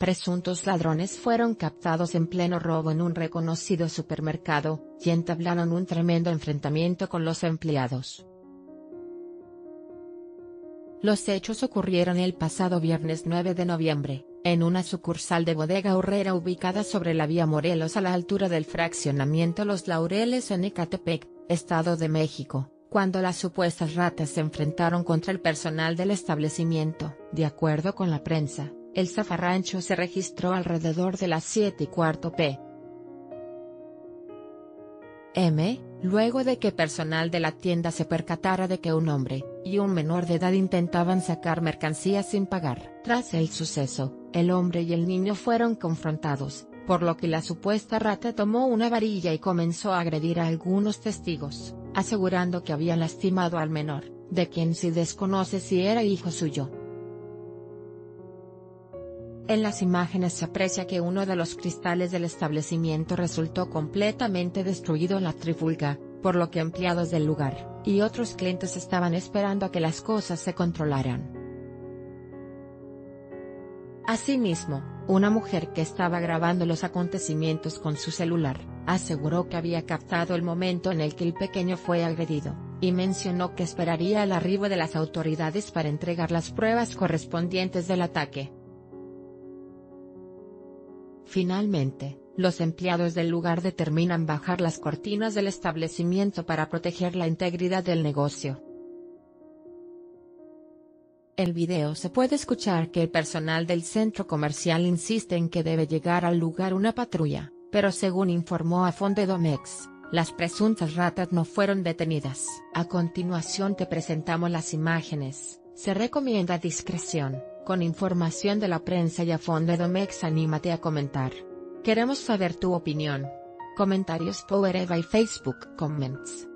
Presuntos ladrones fueron captados en pleno robo en un reconocido supermercado, y entablaron un tremendo enfrentamiento con los empleados. Los hechos ocurrieron el pasado viernes 9 de noviembre, en una sucursal de Bodega Aurrera ubicada sobre la Vía Morelos a la altura del fraccionamiento Los Laureles en Ecatepec, Estado de México, cuando las supuestas ratas se enfrentaron contra el personal del establecimiento. De acuerdo con la prensa, el zafarrancho se registró alrededor de las 7:15 p.m, luego de que personal de la tienda se percatara de que un hombre y un menor de edad intentaban sacar mercancías sin pagar. Tras el suceso, el hombre y el niño fueron confrontados, por lo que la supuesta rata tomó una varilla y comenzó a agredir a algunos testigos, asegurando que había lastimado al menor, de quien se desconoce si era hijo suyo. En las imágenes se aprecia que uno de los cristales del establecimiento resultó completamente destruido en la trifulca, por lo que empleados del lugar y otros clientes estaban esperando a que las cosas se controlaran. Asimismo, una mujer que estaba grabando los acontecimientos con su celular, aseguró que había captado el momento en el que el pequeño fue agredido, y mencionó que esperaría el arribo de las autoridades para entregar las pruebas correspondientes del ataque. Finalmente, los empleados del lugar determinan bajar las cortinas del establecimiento para proteger la integridad del negocio. En el video se puede escuchar que el personal del centro comercial insiste en que debe llegar al lugar una patrulla, pero según informó a Fondo Edomex, las presuntas ratas no fueron detenidas. A continuación te presentamos las imágenes. Se recomienda discreción. Con información de la prensa y a Fondo Edomex, anímate a comentar. Queremos saber tu opinión. Comentarios Powered by Facebook Comments.